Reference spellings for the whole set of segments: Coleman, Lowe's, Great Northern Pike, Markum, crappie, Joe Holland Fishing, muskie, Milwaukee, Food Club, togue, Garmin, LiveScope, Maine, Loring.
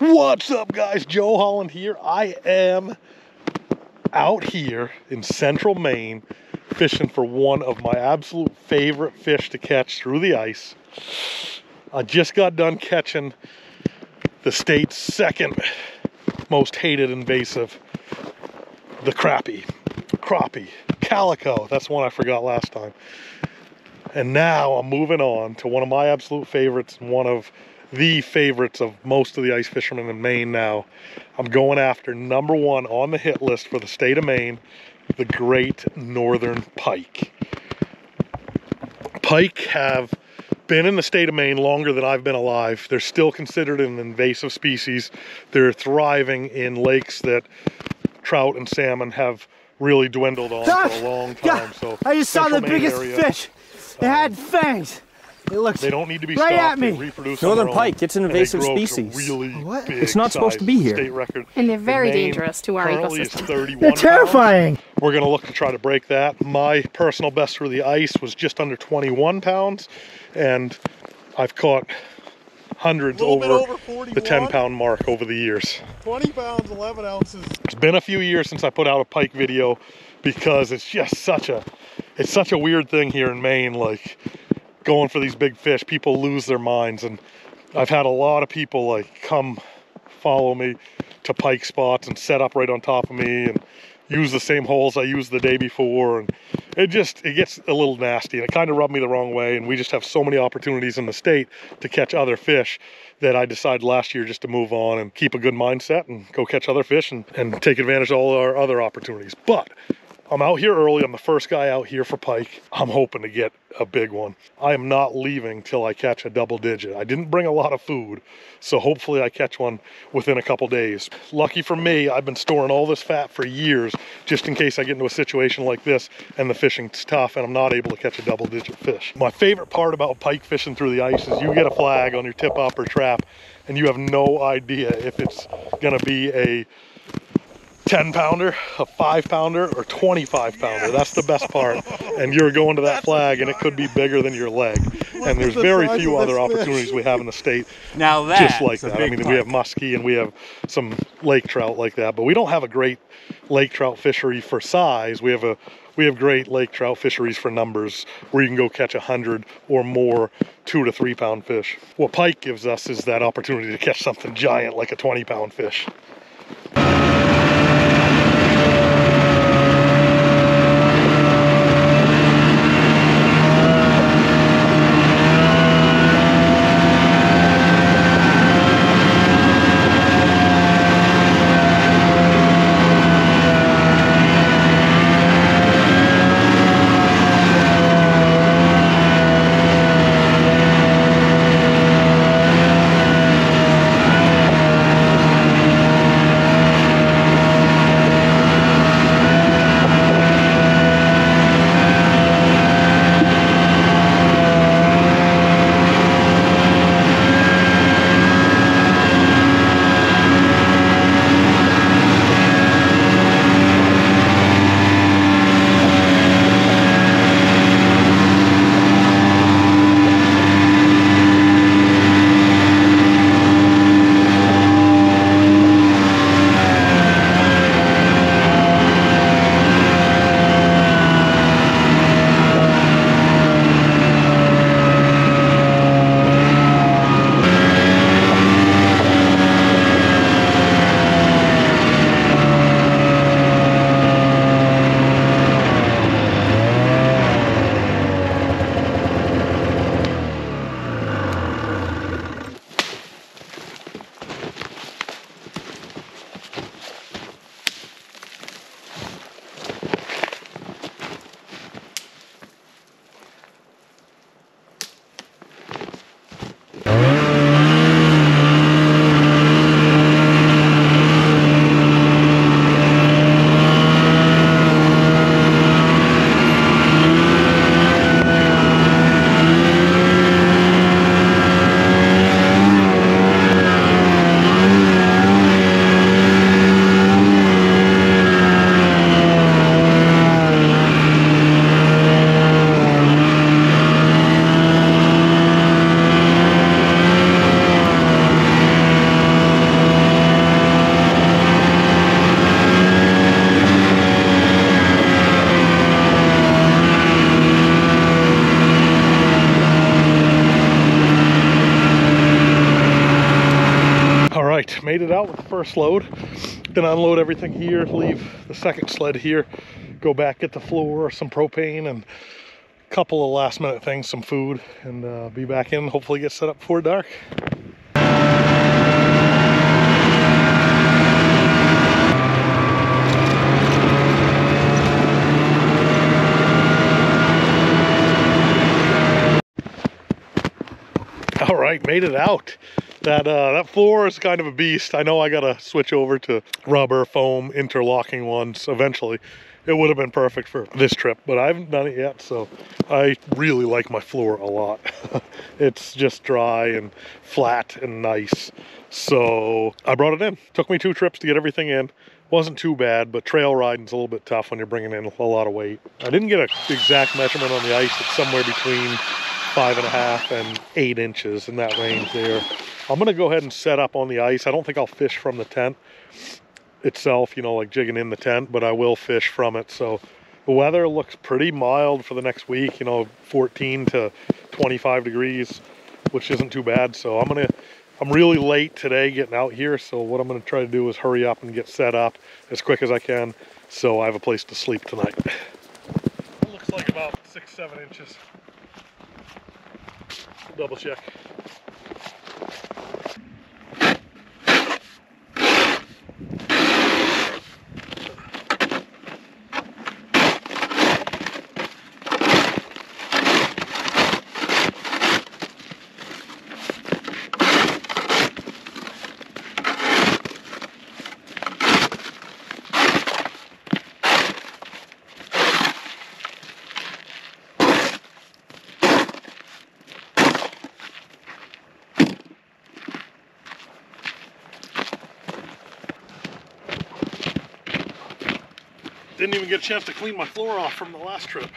What's up, guys? Joe Holland here. I am out here in central Maine fishing for one of my absolute favorite fish to catch through the ice. I just got done catching the state's second most hated invasive, the crappie, calico. That's one I forgot last time. And now I'm moving on to one of my absolute favorites and one of the favorites of most of the ice fishermen in Maine now. I'm going after number one on the hit list for the state of Maine, the Great Northern Pike. Pike have been in the state of Maine longer than I've been alive. They're still considered an invasive species. They're thriving in lakes that trout and salmon have really dwindled on for a long time. So I just saw the biggest fish. It had fangs. It looks they don't need to be right stopped. At me. Northern pike, it's an invasive species. Really it's not supposed to be here. State record. And they're very dangerous to our ecosystem. They're terrifying. Pounds. We're going to look to try to break that. My personal best through the ice was just under 21 pounds, and I've caught hundreds over the 10-pound mark over the years. 20 pounds, 11 ounces. It's been a few years since I put out a pike video because it's just such a weird thing here in Maine. Like, going for these big fish, people lose their minds, and I've had a lot of people like come follow me to pike spots and set up right on top of me and use the same holes I used the day before, and it gets a little nasty, and it kind of rubbed me the wrong way. And we just have so many opportunities in the state to catch other fish that I decided last year just to move on and keep a good mindset and go catch other fish and take advantage of all our other opportunities. But I'm out here early. I'm the first guy out here for pike. I'm hoping to get a big one. I am not leaving till I catch a double digit. I didn't bring a lot of food, so hopefully I catch one within a couple days. Lucky for me, I've been storing all this fat for years just in case I get into a situation like this and the fishing's tough and I'm not able to catch a double digit fish. My favorite part about pike fishing through the ice is you get a flag on your tip up or trap and you have no idea if it's gonna be a 10 pounder, a 5 pounder, or 25 pounder. Yes. That's the best part. And you're going to that flag, and it could be bigger than your leg. And there's very few other opportunities we have in the state now just like that. I mean, we have muskie and we have some lake trout like that, but we don't have a great lake trout fishery for size. We have great lake trout fisheries for numbers, where you can go catch 100 or more 2 to 3 pound fish. What pike gives us is that opportunity to catch something giant like a 20 pound fish. fish, made it out with the first load, then unload everything here, leave the second sled here, go back, get the floor, some propane, and a couple of last minute things, some food, and be back in, hopefully get set up before dark. All right, made it out. That floor is kind of a beast. I know I gotta switch over to rubber foam interlocking ones eventually. It would have been perfect for this trip, but I haven't done it yet, so I really like my floor a lot. It's just dry and flat and nice, so I brought it in. Took me two trips to get everything in. Wasn't too bad, but trail riding's a little bit tough when you're bringing in a lot of weight. I didn't get an exact measurement on the ice. It's somewhere between 5.5 and 8 inches, in that range there. I'm gonna go ahead and set up on the ice. I don't think I'll fish from the tent itself, you know, like jigging in the tent, but I will fish from it. So the weather looks pretty mild for the next week, you know, 14 to 25 degrees, which isn't too bad. So I'm really late today getting out here. So what I'm gonna try to do is hurry up and get set up as quick as I can, so I have a place to sleep tonight. It looks like about 6-7 inches. Double check. Didn't even get a chance to clean my floor off from the last trip.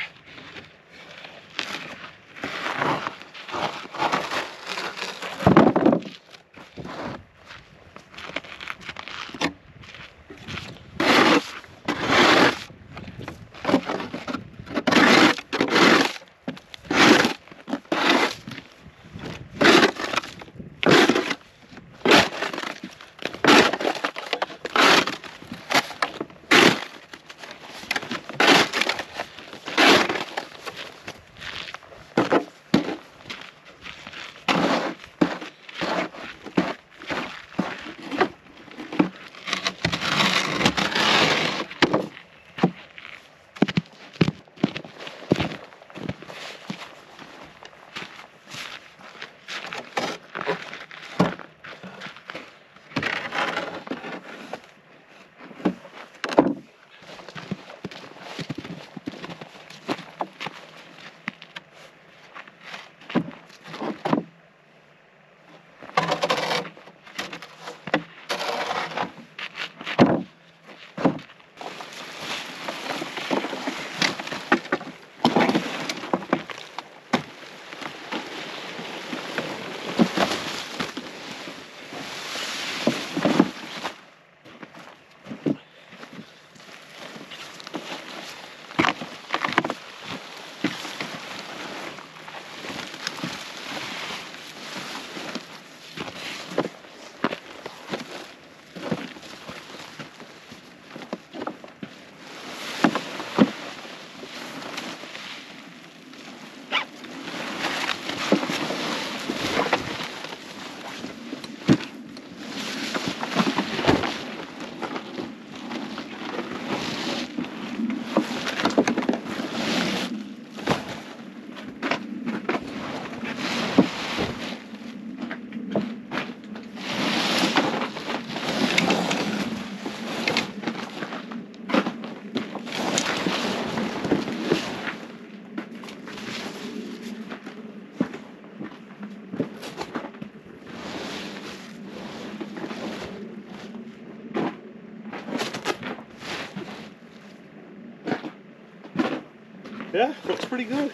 Yeah, looks pretty good.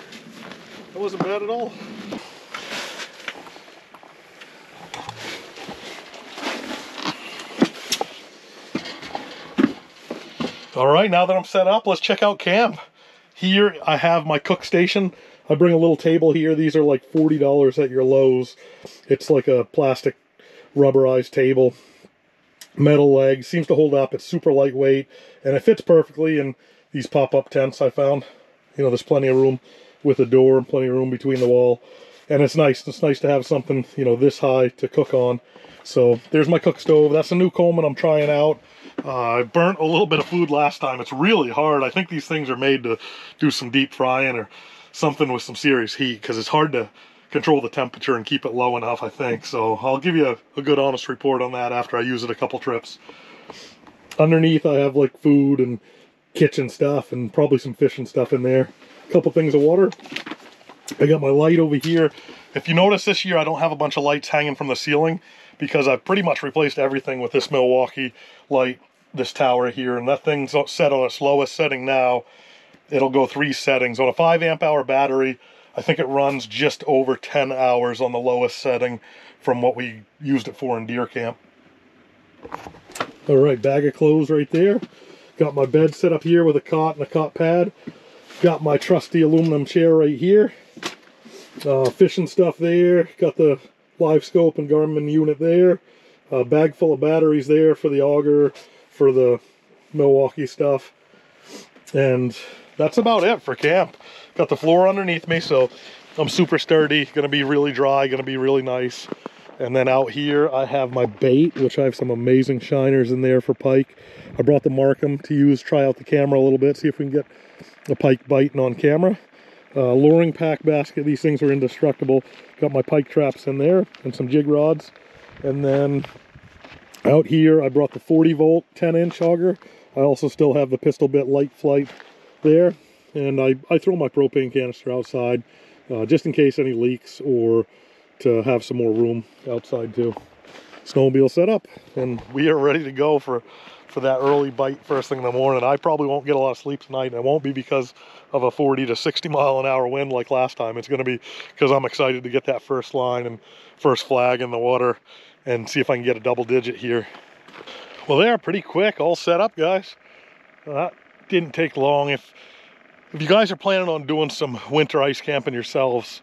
That wasn't bad at all. All right, now that I'm set up, let's check out camp. Here I have my cook station. I bring a little table here. These are like $40 at your Lowe's. It's like a plastic rubberized table. metal leg, seems to hold up. It's super lightweight and it fits perfectly in these pop-up tents I found. You know, there's plenty of room with a door and plenty of room between the wall, and it's nice. It's nice to have something, you know, this high to cook on. So there's my cook stove. That's a new Coleman I'm trying out. I burnt a little bit of food last time. It's really hard. I think these things are made to do some deep frying or something with some serious heat, because it's hard to control the temperature and keep it low enough, I think. So I'll give you a good honest report on that after I use it a couple trips. Underneath I have like food and kitchen stuff and probably some fishing stuff in there. A couple things of water. I got my light over here. If you notice this year, I don't have a bunch of lights hanging from the ceiling because I've pretty much replaced everything with this Milwaukee light, this tower here, and that thing's set on its lowest setting now. It'll go 3 settings. On a 5 amp hour battery, I think it runs just over 10 hours on the lowest setting from what we used it for in deer camp. All right, bag of clothes right there. Got my bed set up here with a cot and a cot pad. Got my trusty aluminum chair right here. Fishing stuff there. Got the LiveScope and Garmin unit there. A bag full of batteries there for the auger, for the Milwaukee stuff. And that's about it for camp. Got the floor underneath me, so I'm super sturdy. Gonna be really dry, gonna be really nice. And then out here I have my bait, which I have some amazing shiners in there for pike. I brought the Markum to use, try out the camera a little bit, see if we can get the pike biting on camera. Loring pack basket, these things are indestructible. Got my pike traps in there and some jig rods. And then out here I brought the 40 volt 10 inch auger. I also still have the pistol bit light flight there. And I throw my propane canister outside just in case any leaks, or to have some more room outside too. Snowmobile set up, and we are ready to go for that early bite first thing in the morning. I probably won't get a lot of sleep tonight, and it won't be because of a 40 to 60 mile an hour wind like last time. It's going to be because I'm excited to get that first line and first flag in the water and see if I can get a double digit here. Well, they're pretty quick, all set up, guys. That didn't take long. If you guys are planning on doing some winter ice camping yourselves,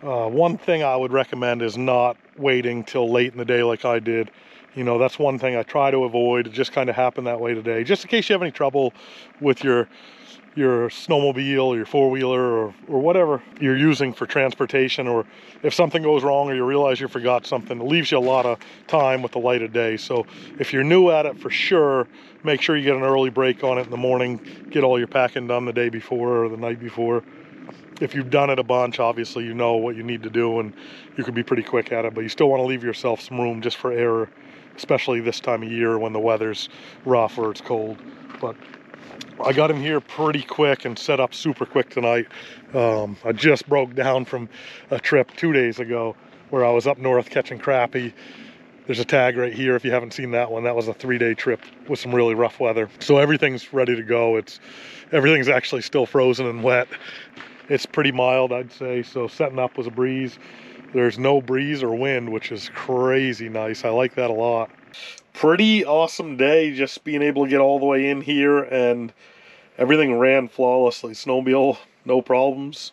one thing I would recommend is not waiting till late in the day like I did. You know, that's one thing I try to avoid. It just kind of happened that way today. Just in case you have any trouble with your snowmobile or your four-wheeler or whatever you're using for transportation, or if something goes wrong or you realize you forgot something, it leaves you a lot of time with the light of day. So if you're new at it, for sure, make sure you get an early break on it in the morning, get all your packing done the day before or the night before. If you've done it a bunch, obviously you know what you need to do and you can be pretty quick at it, but you still want to leave yourself some room just for error, especially this time of year when the weather's rough or it's cold. But I got in here pretty quick and set up super quick tonight. I just broke down from a trip 2 days ago where I was up north catching crappie. There's a tag right here if you haven't seen that one. That was a 3-day trip with some really rough weather. So everything's ready to go. Everything's actually still frozen and wet. It's pretty mild, I'd say, so setting up was a breeze. There's no breeze or wind, which is crazy nice. I like that a lot. Pretty awesome day, just being able to get all the way in here, and everything ran flawlessly. Snowmobile, no problems.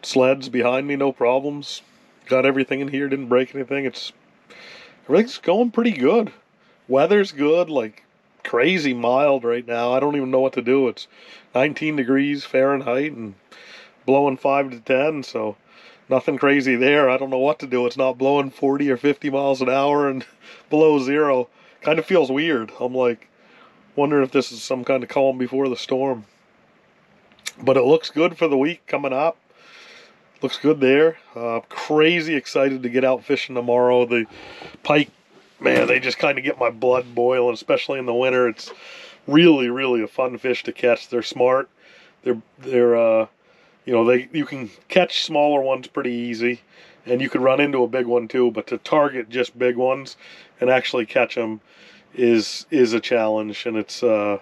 Sleds behind me, no problems. Got everything in here, didn't break anything. Everything's going pretty good. Weather's good, like crazy mild right now. I don't even know what to do. It's 19 degrees Fahrenheit and blowing 5 to 10, so nothing crazy there. I don't know what to do. It's not blowing 40 or 50 miles an hour and below zero. Kind of feels weird. I'm like wondering if this is some kind of calm before the storm. But it looks good for the week coming up. Looks good there. Crazy excited to get out fishing tomorrow. The pike, man, they just kind of get my blood boiling, especially in the winter. It's really, really a fun fish to catch. They're smart. They're you know, you can catch smaller ones pretty easy, and you can run into a big one too, but to target just big ones and actually catch them is a challenge. And it's, man,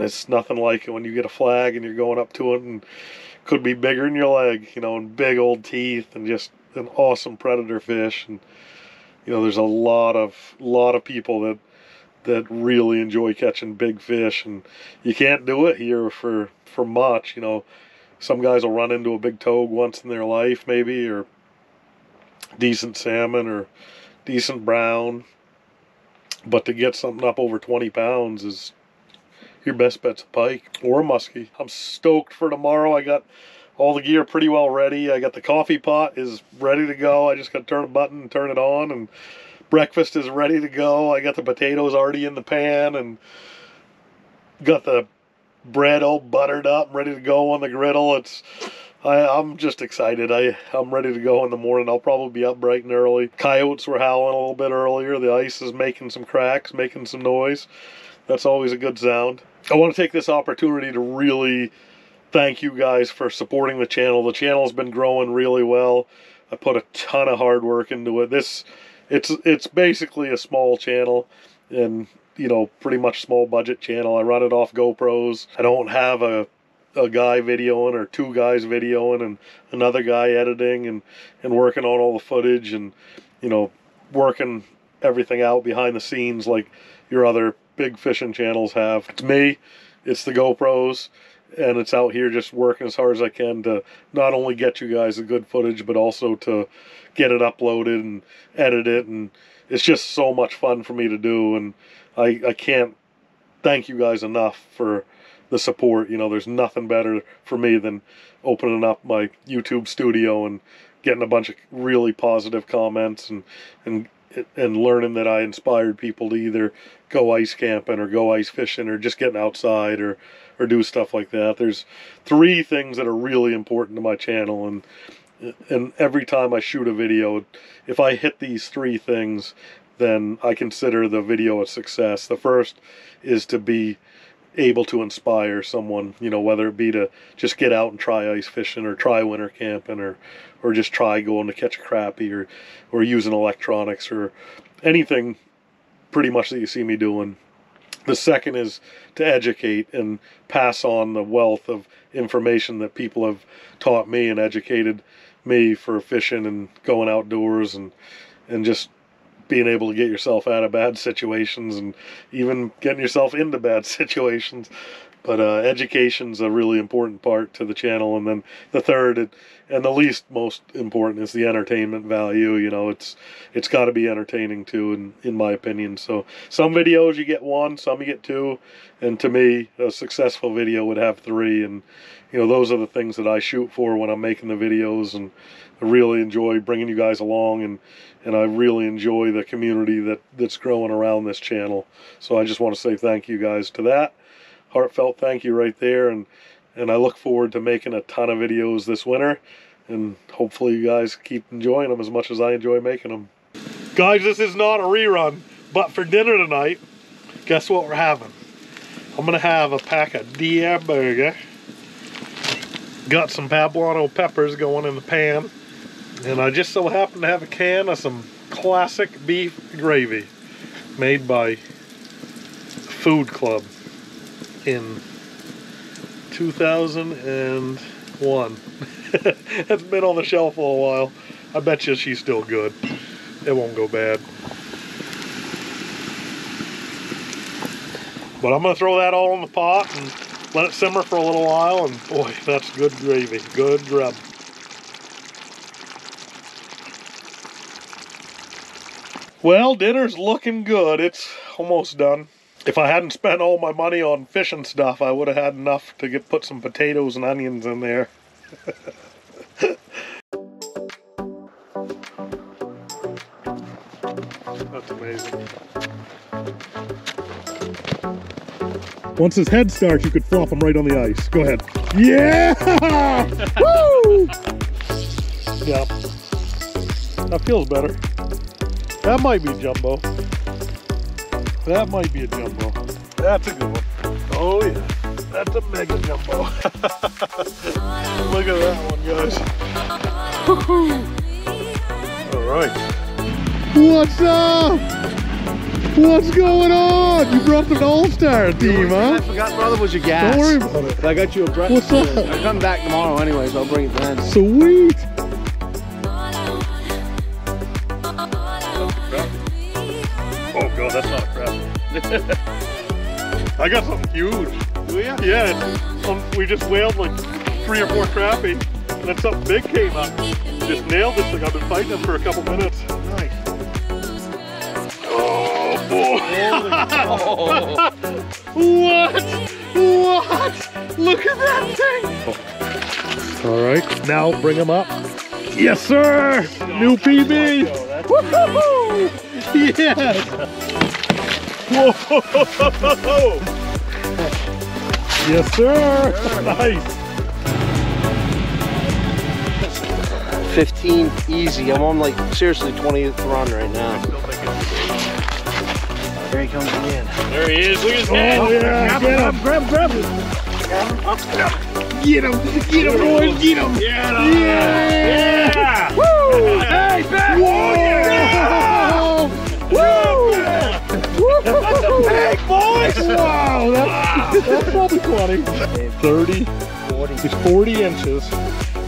it's nothing like it when you get a flag and you're going up to it and could be bigger than your leg, you know, and big old teeth, and just an awesome predator fish. And, you know, there's a lot of people that really enjoy catching big fish, and you can't do it here for much, you know. Some guys will run into a big togue once in their life, maybe, or decent salmon or decent brown. But to get something up over 20 pounds is your best bet's a pike or a muskie. I'm stoked for tomorrow. I got all the gear pretty well ready. I got the coffee pot is ready to go. I just got to turn a button and turn it on, and breakfast is ready to go. I got the potatoes already in the pan and got the bread all buttered up, ready to go on the griddle. I'm just excited. I'm ready to go in the morning. I'll probably be up bright and early. Coyotes were howling a little bit earlier. The ice is making some cracks, making some noise. That's always a good sound. I want to take this opportunity to really thank you guys for supporting the channel. The channel's been growing really well. I put a ton of hard work into it. It's basically a small channel, and you know, pretty much small budget channel. I run it off GoPros. I don't have a guy videoing or two guys videoing and another guy editing and working on all the footage and, you know, working everything out behind the scenes like your other big fishing channels have. It's me, it's the GoPros, and it's out here just working as hard as I can to not only get you guys the good footage, but also to get it uploaded and edit it. And it's just so much fun for me to do, and I can't thank you guys enough for the support. You know, there's nothing better for me than opening up my YouTube studio and getting a bunch of really positive comments and learning that I inspired people to either go ice camping or go ice fishing or just getting outside or do stuff like that. There's three things that are really important to my channel, and every time I shoot a video, if I hit these three things, then I consider the video a success. The first is to be able to inspire someone, you know, whether it be to just get out and try ice fishing or try winter camping or just try going to catch a crappie or using electronics or anything pretty much that you see me doing. The second is to educate and pass on the wealth of information that people have taught me and educated me for fishing and going outdoors and just being able to get yourself out of bad situations and even getting yourself into bad situations. But education's a really important part to the channel. And then the third and the least most important is the entertainment value. You know, it's got to be entertaining too, in my opinion. So some videos you get one, some you get two, and to me a successful video would have three. And you know, those are the things that I shoot for when I'm making the videos, and I really enjoy bringing you guys along, and I really enjoy the community that's growing around this channel. So I just want to say thank you guys to that. Heartfelt thank you right there, and I look forward to making a ton of videos this winter, and hopefully you guys keep enjoying them as much as I enjoy making them. Guys, this is not a rerun, but for dinner tonight, guess what we're having? I'm gonna have a pack of deer burger. Got some poblano peppers going in the pan, and I just so happen to have a can of some classic beef gravy made by Food Club in 2001. It's been on the shelf for a while. I bet you she's still good. It won't go bad. But I'm gonna throw that all in the pot and let it simmer for a little while, and boy, that's good gravy, good grub. Well, dinner's looking good. It's almost done. If I hadn't spent all my money on fishing stuff, I would have had enough to put some potatoes and onions in there. That's amazing. Once his head starts, you could flop him right on the ice. Go ahead. Yeah! Woo! Yeah. That feels better. That might be jumbo. That might be a jumbo. That's a good one. Oh yeah, that's a mega jumbo. Look at that one, guys. All right. What's up? What's going on? You brought an all-star team, huh? I forgot, brother, was your gas. Don't worry about it. I got you a breakfast. What's up? I'll come back tomorrow anyway, so I'll bring it then. Sweet. That's not a crappie. I got something huge. Oh yeah? Yeah, we just whaled like 3 or 4 crappie, and then something big came up. Just nailed this thing. I've been fighting them for a couple minutes. Nice. Oh, Oh. What? Look at that thing. All right, now bring him up. Yes, sir. New PB. Woohoo! Yes. Whoa. Yes, sir. Nice. 15 easy. I'm on like seriously 20th run right now. There he comes again. There he is. Look at his head. Oh, yeah. Grab him. Grab him. Get him, boys. Get him. Yeah. Woo. Hey, back. Whoa. Yeah. Woo. That's a big, boys. Wow. That's about 20. 30. 40. He's 40 inches.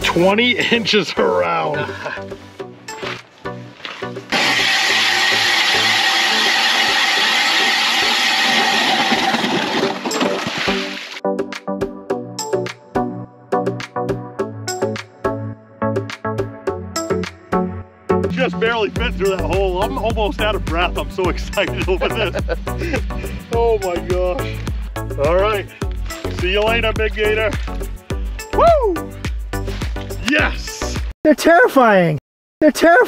20 inches around. Just barely fit through that hole. I'm almost out of breath. I'm so excited over this. Oh my gosh. All right. See you later, big gator. Woo! Yes! They're terrifying!